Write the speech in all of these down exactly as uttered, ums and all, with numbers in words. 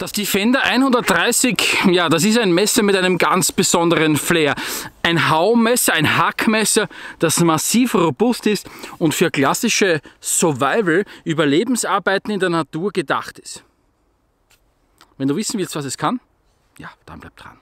Das Defender hundertdreißig, ja, das ist ein Messer mit einem ganz besonderen Flair. Ein Haumesser, ein Hackmesser, das massiv robust ist und für klassische Survival-Überlebensarbeiten in der Natur gedacht ist. Wenn du wissen willst, was es kann, ja, dann bleib dran.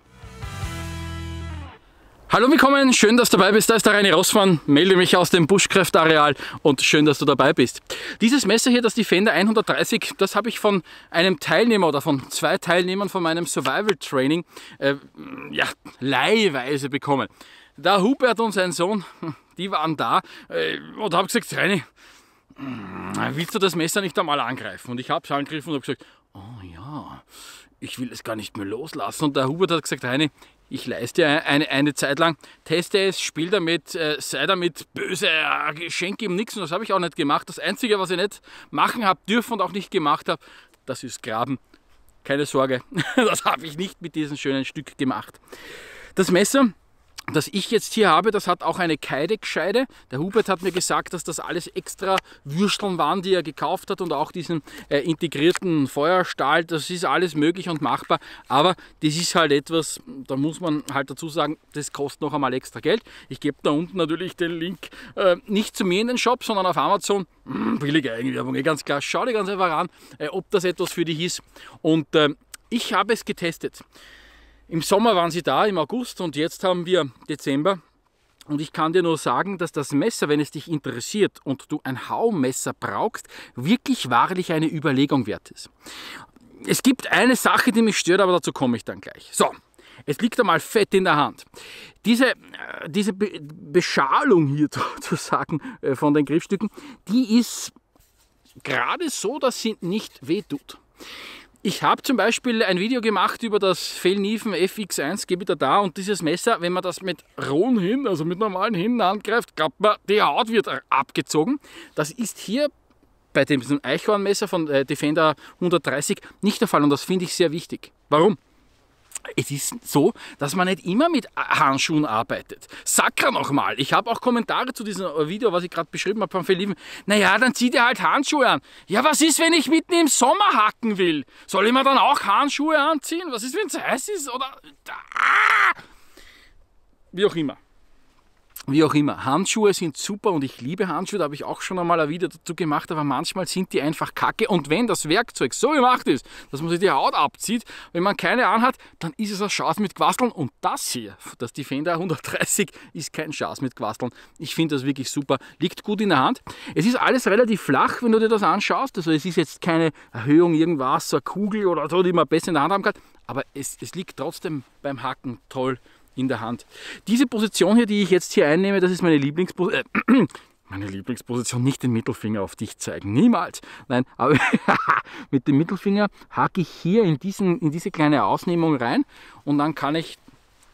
Hallo und willkommen, schön, dass du dabei bist. Da ist der Reini Rossmann, melde mich aus dem Buschkräftareal und schön, dass du dabei bist. Dieses Messer hier, das Defender hundertdreißig, das habe ich von einem Teilnehmer oder von zwei Teilnehmern von meinem Survival Training äh, ja, leihweise bekommen. Da Hubert und sein Sohn, die waren da äh, und habe gesagt, Reini, willst du das Messer nicht einmal angreifen? Und ich habe es angegriffen und habe gesagt, oh ja, ich will es gar nicht mehr loslassen. Und der Hubert hat gesagt, Reini, ich leiste eine, eine Zeit lang, teste es, spiele damit, äh, sei damit böse, äh, Geschenke ihm nichts. Und das habe ich auch nicht gemacht. Das Einzige, was ich nicht machen habe dürfen und auch nicht gemacht habe, das ist graben. Keine Sorge, das habe ich nicht mit diesem schönen Stück gemacht. Das Messer, das ich jetzt hier habe, das hat auch eine Keideckscheide. Der Hubert hat mir gesagt, dass das alles extra Würsteln waren, die er gekauft hat und auch diesen äh, integrierten Feuerstahl. Das ist alles möglich und machbar, aber das ist halt etwas, da muss man halt dazu sagen, das kostet noch einmal extra Geld. Ich gebe da unten natürlich den Link äh, nicht zu mir in den Shop, sondern auf Amazon. Hm, billige Eigenwerbung, ganz klar. Schau dir ganz einfach an, äh, ob das etwas für dich ist. Und äh, ich habe es getestet. Im Sommer waren sie da, im August, und jetzt haben wir Dezember. Und ich kann dir nur sagen, dass das Messer, wenn es dich interessiert und du ein Haumesser brauchst, wirklich wahrlich eine Überlegung wert ist. Es gibt eine Sache, die mich stört, aber dazu komme ich dann gleich. So, es liegt einmal fett in der Hand. Diese, diese Be- Beschalung hier sozusagen von den Griffstücken, die ist gerade so, dass sie nicht wehtut. Ich habe zum Beispiel ein Video gemacht über das Fell Niven F X eins, gebe ich da da, und dieses Messer, wenn man das mit rohen Hin, also mit normalen Hin angreift, glaubt man, die Haut wird abgezogen. Das ist hier bei dem Eichhornmesser von Defender hundertdreißig nicht der Fall, und das finde ich sehr wichtig. Warum? Es ist so, dass man nicht immer mit Handschuhen arbeitet. Sakra nochmal, ich habe auch Kommentare zu diesem Video, was ich gerade beschrieben habe, von Fell Niven. Naja, dann zieh dir halt Handschuhe an. Ja, was ist, wenn ich mitten im Sommer hacken will? Soll ich mir dann auch Handschuhe anziehen? Was ist, wenn es heiß ist? Oder ah! Wie auch immer. Wie auch immer, Handschuhe sind super und ich liebe Handschuhe, da habe ich auch schon einmal ein Video dazu gemacht, aber manchmal sind die einfach kacke, und wenn das Werkzeug so gemacht ist, dass man sich die Haut abzieht, wenn man keine anhat, dann ist es ein Schaß mit Quasseln, und das hier, das Defender hundertdreißig, ist kein Schaß mit Quasseln. Ich finde das wirklich super, liegt gut in der Hand. Es ist alles relativ flach, wenn du dir das anschaust, also es ist jetzt keine Erhöhung, irgendwas, so eine Kugel oder so, die man besser in der Hand haben kann, aber es, es liegt trotzdem beim Hacken toll in der Hand. Diese Position hier, die ich jetzt hier einnehme, das ist meine Lieblingsposition. Äh, meine Lieblingsposition, nicht den Mittelfinger auf dich zeigen, niemals. Nein, aber mit dem Mittelfinger hake ich hier in, diesen, in diese kleine Ausnehmung rein, und dann kann ich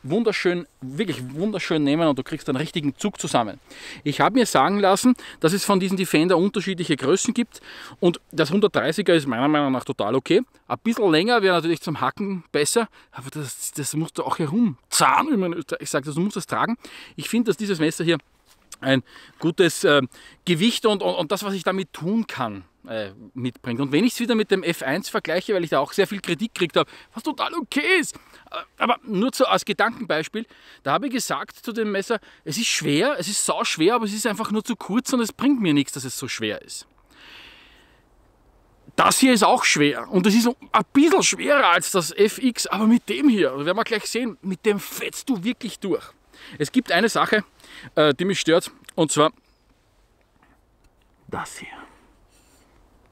wunderschön, wirklich wunderschön nehmen, und du kriegst einen richtigen Zug zusammen. Ich habe mir sagen lassen, dass es von diesen Defender unterschiedliche Größen gibt, und das hundertdreißiger ist meiner Meinung nach total okay. Ein bisschen länger wäre natürlich zum Hacken besser, aber das, das musst du auch herumzahlen. Ich sage, du musst das tragen. Ich finde, dass dieses Messer hier ein gutes äh, Gewicht und, und, und das, was ich damit tun kann, äh, mitbringt. Und wenn ich es wieder mit dem F eins vergleiche, weil ich da auch sehr viel Kritik gekriegt habe, was total okay ist, aber nur so als Gedankenbeispiel, da habe ich gesagt zu dem Messer, es ist schwer, es ist sau schwer, aber es ist einfach nur zu kurz und es bringt mir nichts, dass es so schwer ist. Das hier ist auch schwer, und es ist ein bisschen schwerer als das F X, aber mit dem hier, das werden wir gleich sehen, mit dem fetzt du wirklich durch. Es gibt eine Sache, die mich stört, und zwar das hier.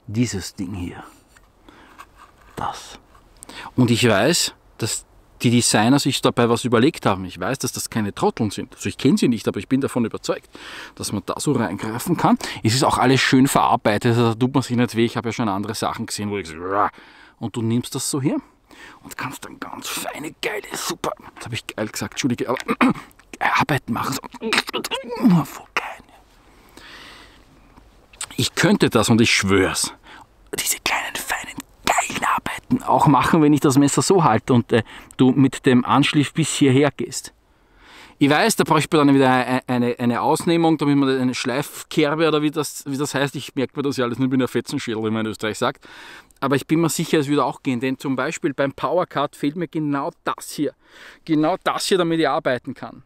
Dieses Ding hier. Das. Und ich weiß, dass die Designer sich dabei was überlegt haben. Ich weiß, dass das keine Trotteln sind. Also ich kenne sie nicht, aber ich bin davon überzeugt, dass man da so reingreifen kann. Es ist auch alles schön verarbeitet, also da tut man sich nicht weh. Ich habe ja schon andere Sachen gesehen, wo ich so, und du nimmst das so hier und kannst dann ganz feine, geile, super, das habe ich geil gesagt, Entschuldige, aber Arbeit machen. Ich könnte das, und ich schwör's, diese kleinen, feinen, geilen Arbeiten auch machen, wenn ich das Messer so halte und äh, du mit dem Anschliff bis hierher gehst. Ich weiß, da brauche ich dann wieder eine, eine, eine Ausnehmung, damit man eine Schleifkerbe oder wie das, wie das heißt, ich merke mir das ja alles nur mit einer Fetzenschädel, wie man in Österreich sagt. aber ich bin mir sicher, es würde auch gehen, denn zum Beispiel beim Powercut fehlt mir genau das hier. Genau das hier, damit ich arbeiten kann.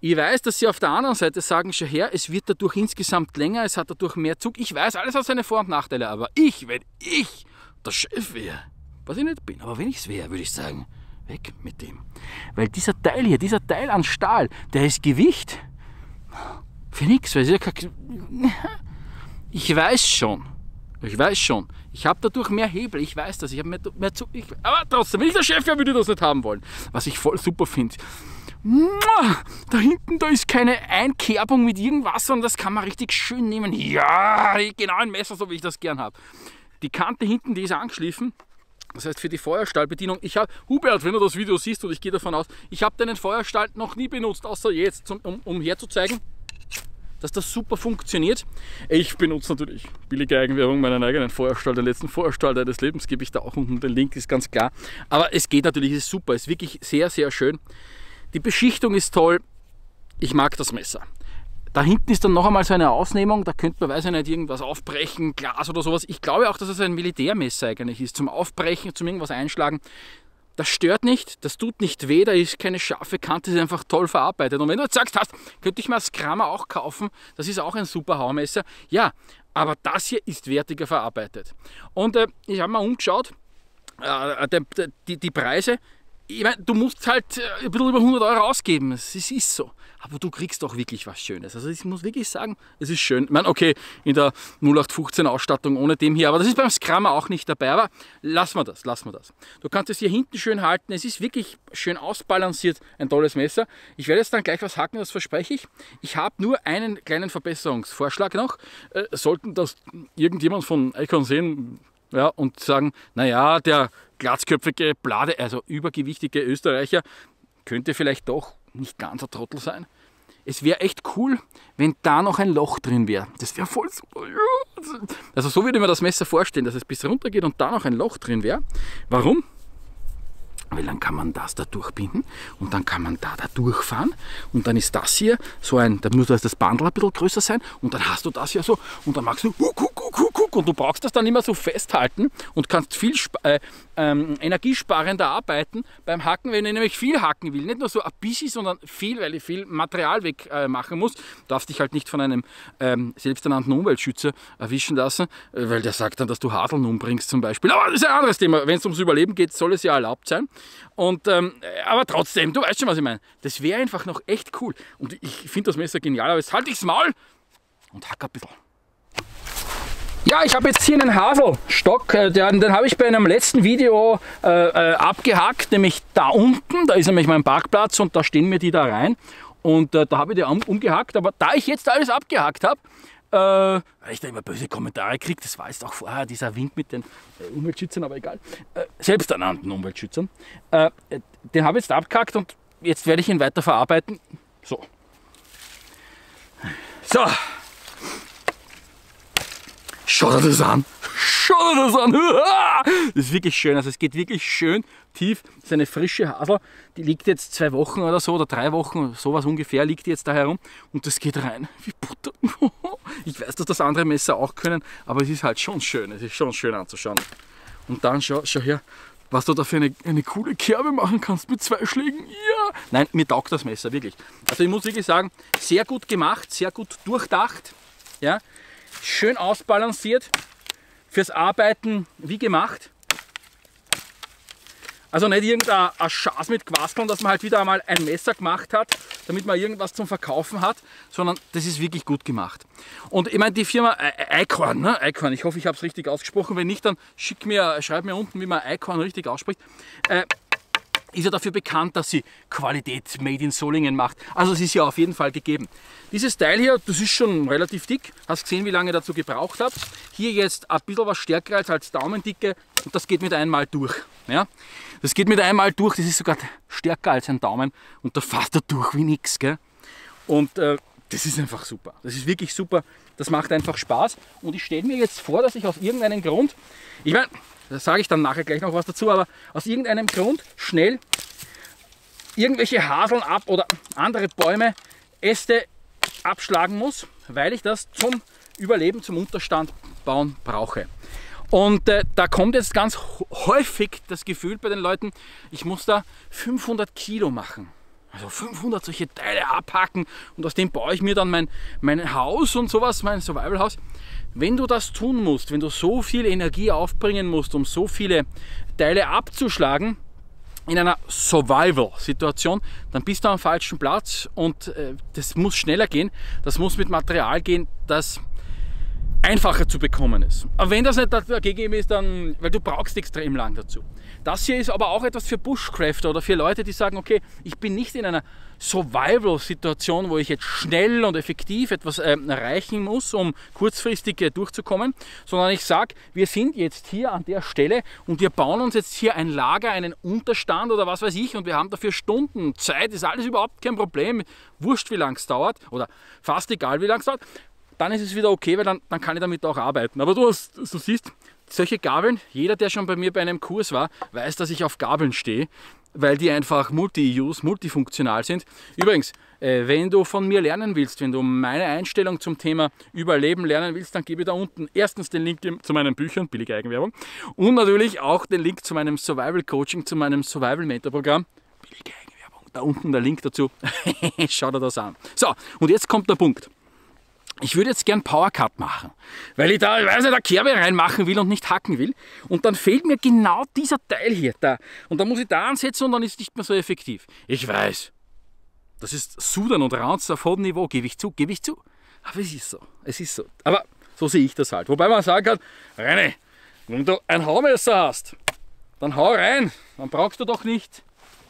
Ich weiß, dass sie auf der anderen Seite sagen, schau her, es wird dadurch insgesamt länger, es hat dadurch mehr Zug. Ich weiß, alles hat seine Vor- und Nachteile, aber ich, wenn ich der Chef wäre, was ich nicht bin, aber wenn ich es wäre, würde ich sagen, weg mit dem. Weil dieser Teil hier, dieser Teil an Stahl, der ist Gewicht für nichts. Weil ich weiß schon, ich weiß schon, ich habe dadurch mehr Hebel, ich weiß das, ich habe mehr, mehr Zug. Ich, aber trotzdem, wenn ich der Chef wäre, würde ich das nicht haben wollen. Was ich voll super finde. Da hinten, da ist keine Einkerbung mit irgendwas, sondern das kann man richtig schön nehmen. Ja, genau ein Messer, so wie ich das gern habe. Die Kante hinten, die ist angeschliffen. Das heißt, für die Feuerstahlbedienung, ich habe, Hubert, wenn du das Video siehst, und ich gehe davon aus, ich habe deinen Feuerstahl noch nie benutzt, außer jetzt, zum, um, um herzuzeigen, dass das super funktioniert. Ich benutze natürlich, billige Eigenwerbung, meinen eigenen Feuerstahl, den letzten Feuerstahl deines Lebens, gebe ich da auch unten, den Link ist ganz klar. Aber es geht natürlich, es ist super, es ist wirklich sehr, sehr schön. Die Beschichtung ist toll, ich mag das Messer. Da hinten ist dann noch einmal so eine Ausnehmung, da könnte man, weiß ich nicht, irgendwas aufbrechen, Glas oder sowas. Ich glaube auch, dass es ein Militärmesser eigentlich ist, zum Aufbrechen, zum irgendwas einschlagen. Das stört nicht, das tut nicht weh, da ist keine scharfe Kante, das ist einfach toll verarbeitet. Und wenn du jetzt sagst, hast, könnte ich mal Skrama auch kaufen, das ist auch ein super Haumesser. Ja, aber das hier ist wertiger verarbeitet. Und äh, ich habe mal umgeschaut, äh, die, die, die Preise. Ich meine, du musst halt ein bisschen über hundert Euro ausgeben, es ist so. Aber du kriegst auch wirklich was Schönes. Also ich muss wirklich sagen, es ist schön. Ich meine, okay, in der null acht fünfzehn Ausstattung ohne dem hier, aber das ist beim Skrama auch nicht dabei. Aber lassen wir das, lassen wir das. Du kannst es hier hinten schön halten, es ist wirklich schön ausbalanciert, ein tolles Messer. Ich werde jetzt dann gleich was hacken, das verspreche ich. Ich habe nur einen kleinen Verbesserungsvorschlag noch. Äh, sollten das irgendjemand von Eickhorn sehen, ja, und sagen, naja, der glatzköpfige Blade, also übergewichtige Österreicher, könnte vielleicht doch nicht ganz ein Trottel sein. Es wäre echt cool, wenn da noch ein Loch drin wäre. Das wäre voll super. Also so würde ich mir das Messer vorstellen, dass es bis runter geht und da noch ein Loch drin wäre. Warum? Weil dann kann man das da durchbinden und dann kann man da da durchfahren und dann ist das hier so ein, da muss das Bandel ein bisschen größer sein und dann hast du das hier so und dann machst du guck, guck, guck, guck und du brauchst das dann immer so festhalten und kannst viel äh, ähm, energiesparender arbeiten beim Hacken, wenn du nämlich viel hacken will, nicht nur so ein bisschen, sondern viel, weil ich viel Material weg äh, machen muss, darfst dich halt nicht von einem ähm, selbsternannten Umweltschützer erwischen lassen, äh, weil der sagt dann, dass du Haseln umbringst zum Beispiel, aber das ist ein anderes Thema, wenn es ums Überleben geht, soll es ja erlaubt sein. Und, ähm, aber trotzdem, du weißt schon, was ich meine. Das wäre einfach noch echt cool. Und ich finde das Messer genial, aber jetzt halte ich es Maul und hack ein bisschen. Ja, ich habe jetzt hier einen Haselstock, den, den habe ich bei einem letzten Video äh, abgehackt, nämlich da unten, da ist nämlich mein Parkplatz und da stehen mir die da rein. Und äh, da habe ich die um, umgehackt, aber da ich jetzt alles abgehackt habe, Äh, weil ich da immer böse Kommentare kriege, das war jetzt auch vorher dieser Wink mit den äh, Umweltschützern, aber egal, äh, selbsternannten Umweltschützern, äh, den habe ich jetzt abgehackt und jetzt werde ich ihn weiter verarbeiten. So. So. Schau dir das an. Schau dir das an. Das ist wirklich schön, also es geht wirklich schön tief. Das ist eine frische Hasel, die liegt jetzt zwei Wochen oder so, oder drei Wochen, sowas ungefähr, liegt die jetzt da herum und das geht rein wie Butter. Ich weiß, dass das andere Messer auch können, aber es ist halt schon schön, es ist schon schön anzuschauen. Und dann schau, schau her, was du da für eine, eine coole Kerbe machen kannst mit zwei Schlägen. Ja. Nein, mir taugt das Messer, wirklich. Also ich muss wirklich sagen, sehr gut gemacht, sehr gut durchdacht, ja, schön ausbalanciert, fürs Arbeiten wie gemacht. Also nicht irgendein Schatz mit Quasseln, dass man halt wieder einmal ein Messer gemacht hat, damit man irgendwas zum Verkaufen hat, sondern das ist wirklich gut gemacht. Und ich meine, die Firma Eickhorn, ne? Eickhorn, ich hoffe, ich habe es richtig ausgesprochen. Wenn nicht, dann schick mir, schreib mir unten, wie man Eickhorn richtig ausspricht. Äh, ist ja dafür bekannt, dass sie Qualität made in Solingen macht. Also es ist ja auf jeden Fall gegeben. Dieses Teil hier, das ist schon relativ dick. Hast gesehen, wie lange ich dazu gebraucht habe. Hier jetzt ein bisschen was stärker als, als Daumendicke und das geht mit einmal durch. Ja? Das geht mit einmal durch, das ist sogar stärker als ein Daumen und da fasst er durch wie nix. Gell? Und äh, das ist einfach super. Das ist wirklich super. Das macht einfach Spaß. Und ich stelle mir jetzt vor, dass ich aus irgendeinem Grund, ich meine, da sage ich dann nachher gleich noch was dazu, aber aus irgendeinem Grund schnell irgendwelche Haseln ab oder andere Bäume, Äste abschlagen muss, weil ich das zum Überleben, zum Unterstand bauen brauche. Und äh, da kommt jetzt ganz häufig das Gefühl bei den Leuten, ich muss da fünfhundert Kilo machen. Also fünfhundert solche Teile abhacken und aus dem baue ich mir dann mein, mein Haus und sowas, mein Survival-Haus. Wenn du das tun musst, wenn du so viel Energie aufbringen musst, um so viele Teile abzuschlagen, in einer Survival-Situation, dann bist du am falschen Platz und äh, das muss schneller gehen, das muss mit Material gehen, das einfacher zu bekommen ist. Aber wenn das nicht gegeben ist, dann, weil du brauchst extrem lang dazu. Das hier ist aber auch etwas für Bushcrafter oder für Leute, die sagen, okay, ich bin nicht in einer Survival-Situation, wo ich jetzt schnell und effektiv etwas äh, erreichen muss, um kurzfristig äh, durchzukommen, sondern ich sage, wir sind jetzt hier an der Stelle und wir bauen uns jetzt hier ein Lager, einen Unterstand oder was weiß ich und wir haben dafür Stunden, Zeit, ist alles überhaupt kein Problem, wurscht wie lang es dauert oder fast egal wie lang es dauert. Dann ist es wieder okay, weil dann, dann kann ich damit auch arbeiten. Aber du, hast, du siehst, solche Gabeln, jeder, der schon bei mir bei einem Kurs war, weiß, dass ich auf Gabeln stehe, weil die einfach multi-use, multifunktional sind. Übrigens, äh, wenn du von mir lernen willst, wenn du meine Einstellung zum Thema Überleben lernen willst, dann gebe ich da unten erstens den Link zu meinen Büchern, billige Eigenwerbung, und natürlich auch den Link zu meinem Survival-Coaching, zu meinem Survival-Mentor-Programm, billige Eigenwerbung. Da unten der Link dazu. Schau dir das an. So, und jetzt kommt der Punkt. Ich würde jetzt gern Powercut machen, weil ich da, ich weiß nicht, eine Kerbe reinmachen will und nicht hacken will. Und dann fehlt mir genau dieser Teil hier da. Und dann muss ich da ansetzen und dann ist es nicht mehr so effektiv. Ich weiß, das ist Sudern und Ranz auf hohem Niveau, gebe ich zu, gebe ich zu. Aber es ist so, es ist so. Aber so sehe ich das halt. Wobei man sagen kann, Reini, wenn du ein Haumesser hast, dann hau rein, dann brauchst du doch nicht.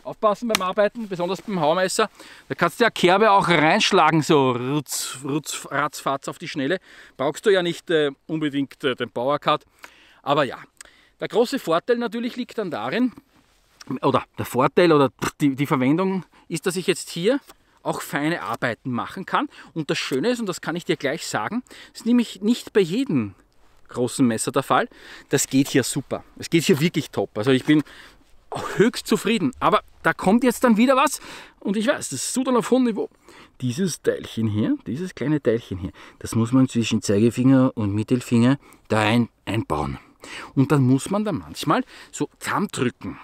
Aufpassen beim Arbeiten, besonders beim Haumesser. Da kannst du ja Kerbe auch reinschlagen, so rutz, rutz, ratzfatz auf die Schnelle. Brauchst du ja nicht äh, unbedingt äh, den Powercut. Aber ja, der große Vorteil natürlich liegt dann darin, oder der Vorteil oder die, die Verwendung ist, dass ich jetzt hier auch feine Arbeiten machen kann. Und das Schöne ist, und das kann ich dir gleich sagen, ist nämlich nicht bei jedem großen Messer der Fall. Das geht hier super. Es geht hier wirklich top. Also ich bin höchst zufrieden. Aber da kommt jetzt dann wieder was und ich weiß, das ist so dann auf hohem Niveau. Dieses Teilchen hier, dieses kleine Teilchen hier, das muss man zwischen Zeigefinger und Mittelfinger da ein, einbauen. Und dann muss man da manchmal so zusammendrücken,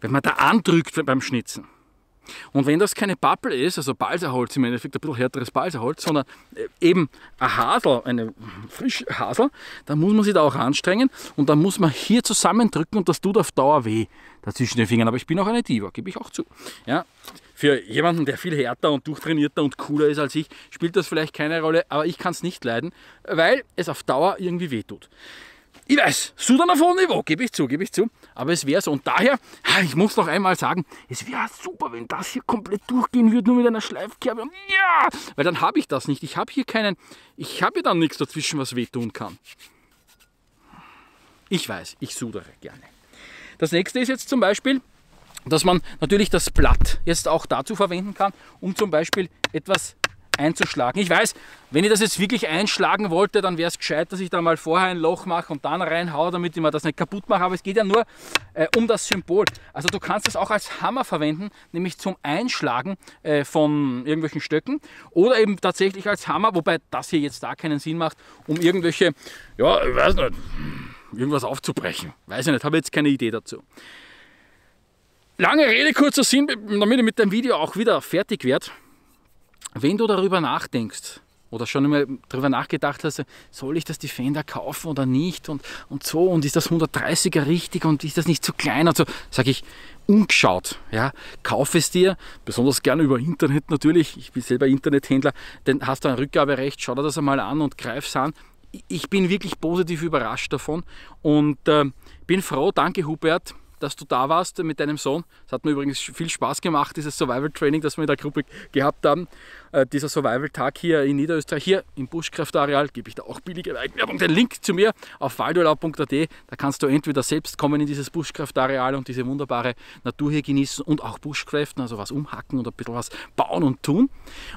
wenn man da andrückt beim Schnitzen. Und wenn das keine Pappel ist, also Balsaholz im Endeffekt, ein bisschen härteres Balsaholz, sondern eben ein Hasel, eine frische Hasel, dann muss man sich da auch anstrengen und dann muss man hier zusammendrücken und das tut auf Dauer weh, da zwischen den Fingern. Aber ich bin auch eine Diva, gebe ich auch zu. Ja, für jemanden, der viel härter und durchtrainierter und cooler ist als ich, spielt das vielleicht keine Rolle, aber ich kann es nicht leiden, weil es auf Dauer irgendwie weh tut. Ich weiß, Sudan auf hohem Niveau, gebe ich zu, gebe ich zu, aber es wäre so. Und daher, ich muss noch einmal sagen, es wäre super, wenn das hier komplett durchgehen würde, nur mit einer Schleifkerbe. Und ja, weil dann habe ich das nicht. Ich habe hier keinen, ich habe hier dann nichts dazwischen, was wehtun kann. Ich weiß, ich sudere gerne. Das nächste ist jetzt zum Beispiel, dass man natürlich das Blatt jetzt auch dazu verwenden kann, um zum Beispiel etwas einzuschlagen. Ich weiß, wenn ich das jetzt wirklich einschlagen wollte, dann wäre es gescheit, dass ich da mal vorher ein Loch mache und dann reinhaue, damit ich mir das nicht kaputt mache. Aber es geht ja nur äh, um das Symbol. Also du kannst das auch als Hammer verwenden, nämlich zum Einschlagen äh, von irgendwelchen Stöcken oder eben tatsächlich als Hammer, wobei das hier jetzt da keinen Sinn macht, um irgendwelche, ja, ich weiß nicht, irgendwas aufzubrechen. Weiß ich nicht, habe jetzt keine Idee dazu. Lange Rede, kurzer Sinn, damit ich mit dem Video auch wieder fertig werde. Wenn du darüber nachdenkst oder schon einmal darüber nachgedacht hast, soll ich das Defender kaufen oder nicht und, und so und ist das hundertdreißiger richtig und ist das nicht zu klein und so, sage ich, umgeschaut, ja, kauf es dir, besonders gerne über Internet natürlich, ich bin selber Internethändler, dann hast du ein Rückgaberecht, schau dir das einmal an und greif es an. Ich bin wirklich positiv überrascht davon und äh, bin froh, danke Hubert, dass du da warst mit deinem Sohn. Es hat mir übrigens viel Spaß gemacht, dieses Survival-Training, das wir in der Gruppe gehabt haben. Äh, dieser Survival-Tag hier in Niederösterreich, hier im Bushcraft-Areal, gebe ich da auch billige Eigenwerbung. Den Link zu mir auf waldurlaub punkt a t, da kannst du entweder selbst kommen in dieses Bushcraft-Areal und diese wunderbare Natur hier genießen und auch Bushcraften, also was umhacken und ein bisschen was bauen und tun.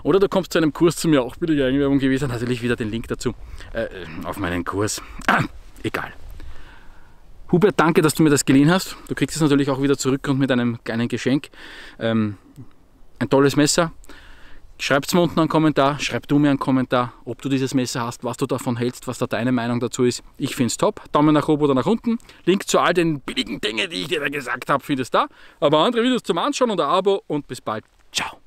Oder du kommst zu einem Kurs zu mir, auch billige Eigenwerbung gewesen, natürlich wieder den Link dazu äh, auf meinen Kurs. Ah, egal. Hubert, danke, dass du mir das geliehen hast. Du kriegst es natürlich auch wieder zurück und mit einem kleinen Geschenk. Ähm, ein tolles Messer, Schreibt es mir unten einen Kommentar, schreib du mir einen Kommentar, ob du dieses Messer hast, was du davon hältst, was da deine Meinung dazu ist. Ich finde es top. Daumen nach oben oder nach unten. Link zu all den billigen Dingen, die ich dir da gesagt habe, findest du da. Aber andere Videos zum Anschauen und ein Abo und bis bald. Ciao.